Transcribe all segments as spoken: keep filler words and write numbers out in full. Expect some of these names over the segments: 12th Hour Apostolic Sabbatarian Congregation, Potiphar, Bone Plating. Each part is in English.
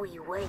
We wait.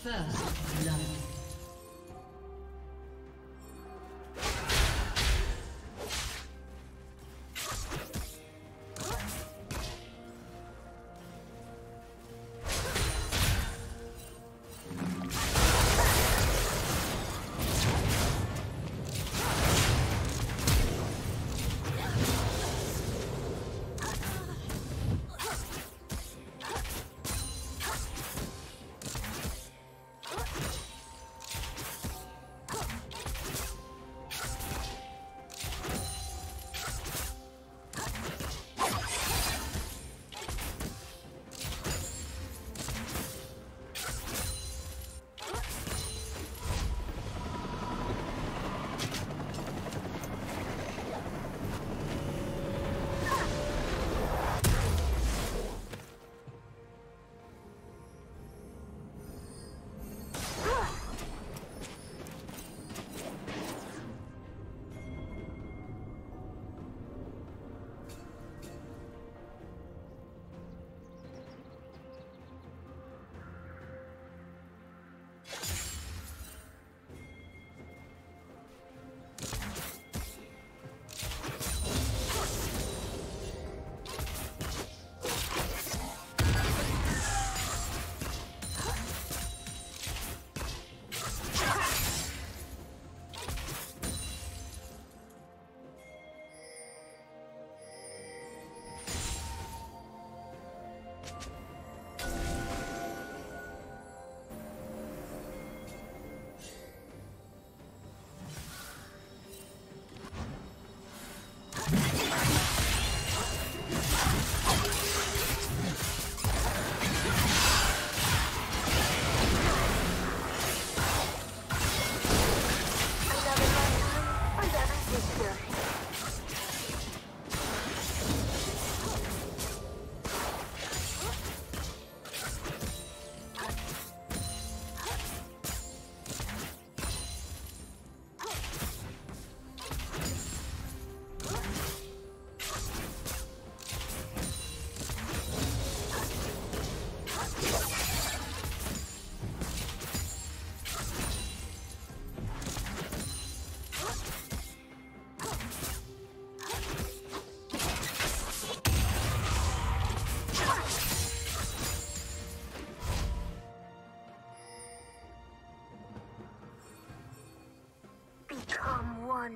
First love.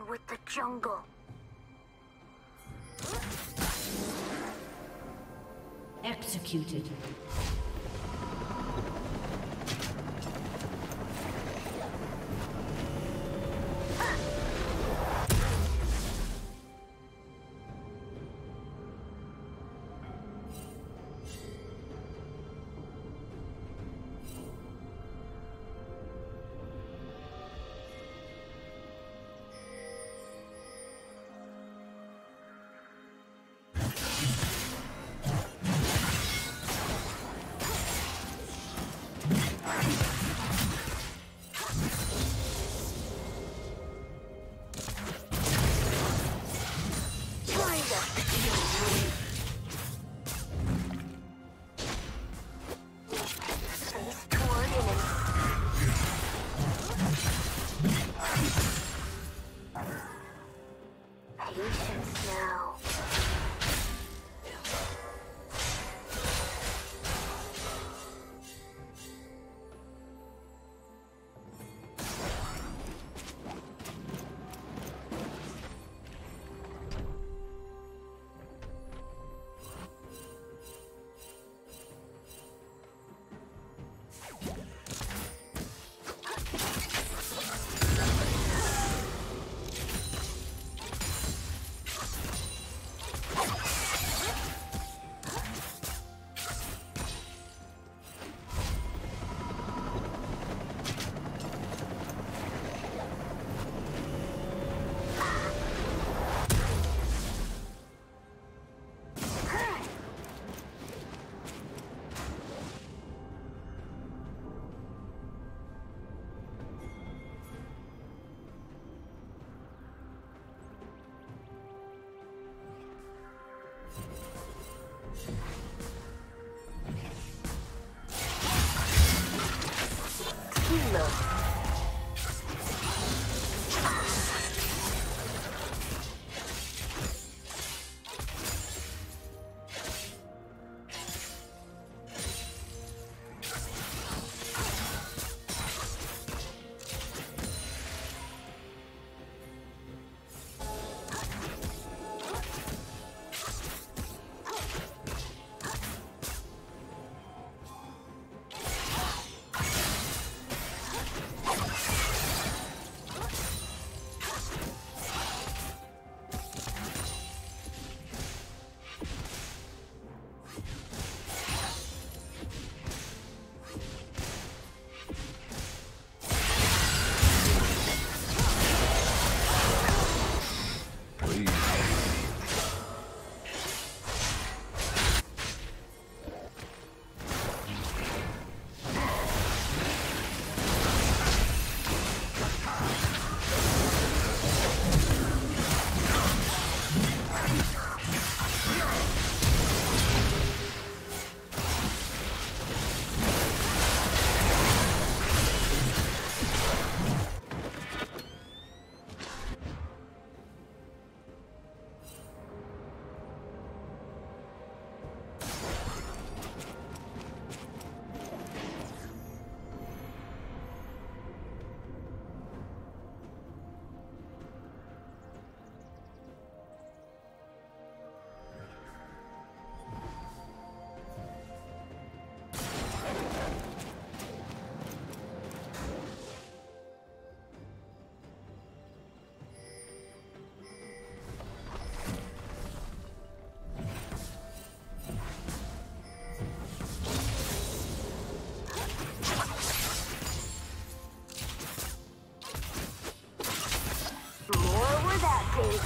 With the jungle. executed.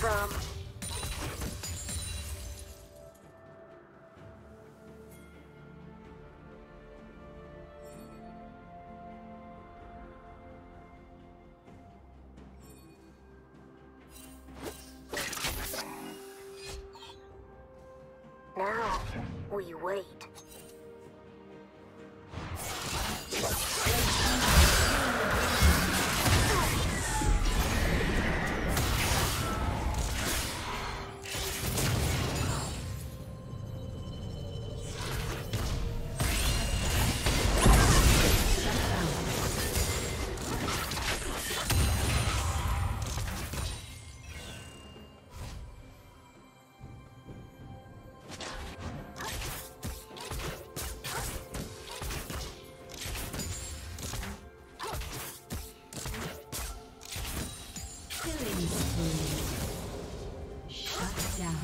From now we wait. Killing spree. Shut down.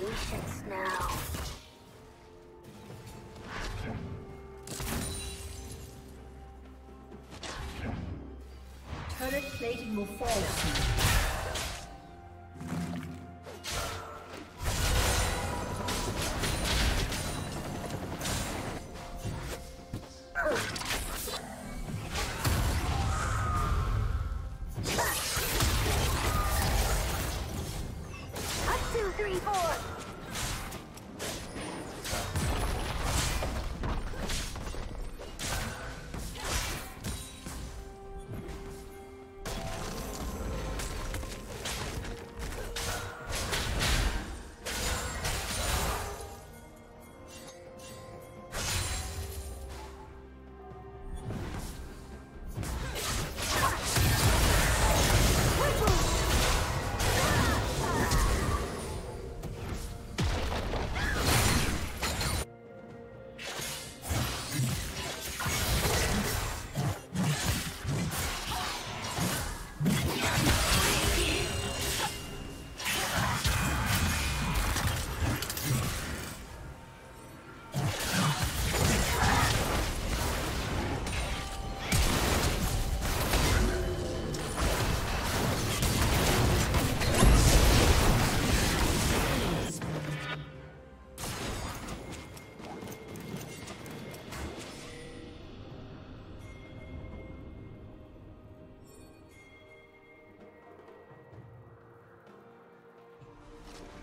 Patience now. Turret plating will fall soon.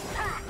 Stop.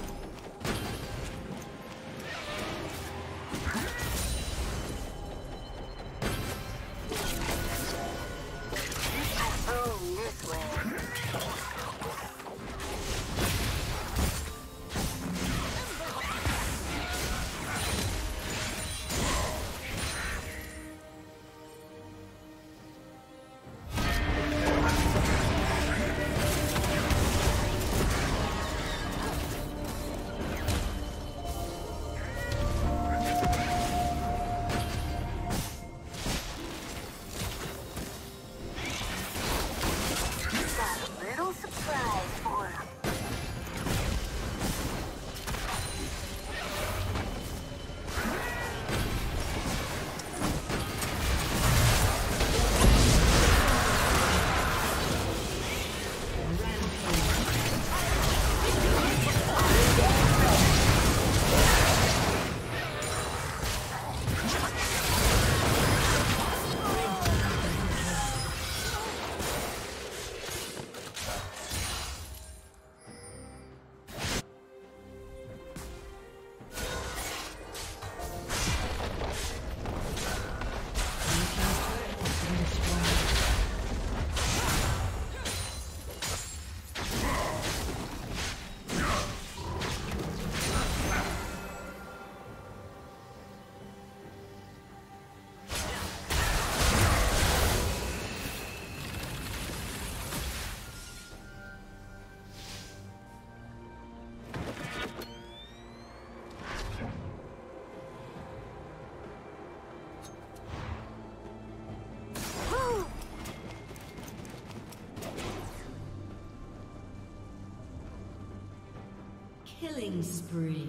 Killing spree.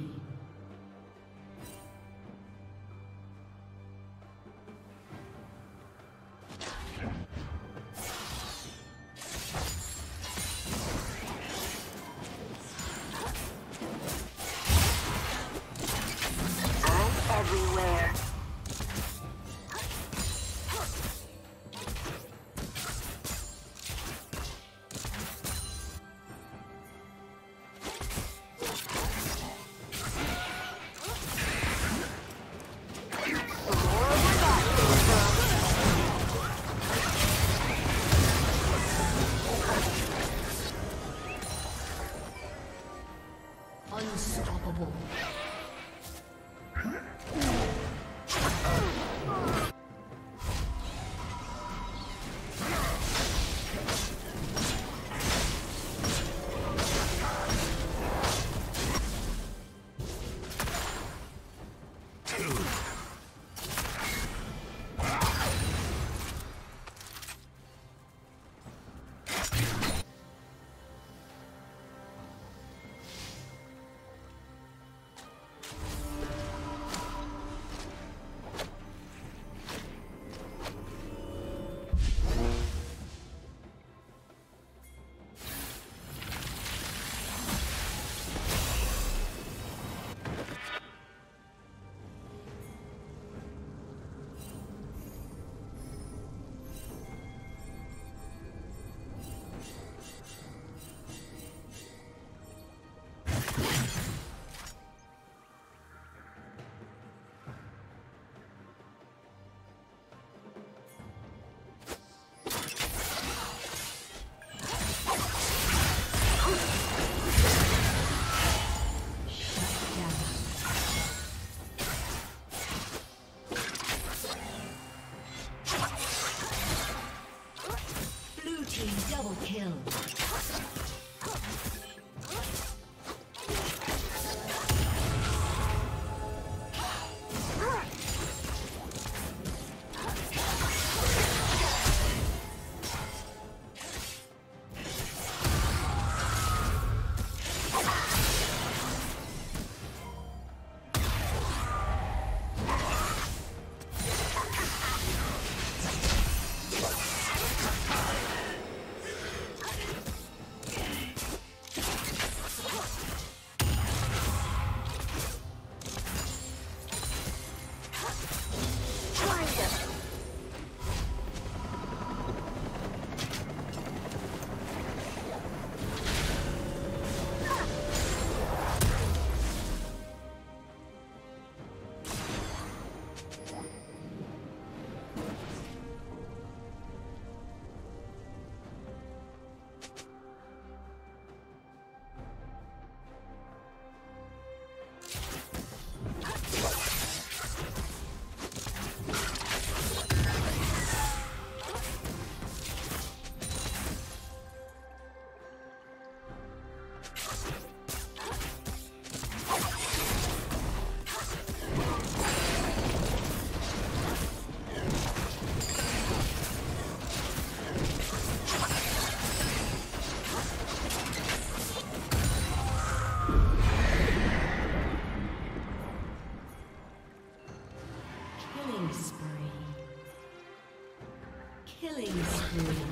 Killing spree.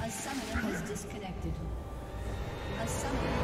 A summoner has disconnected. A summoner.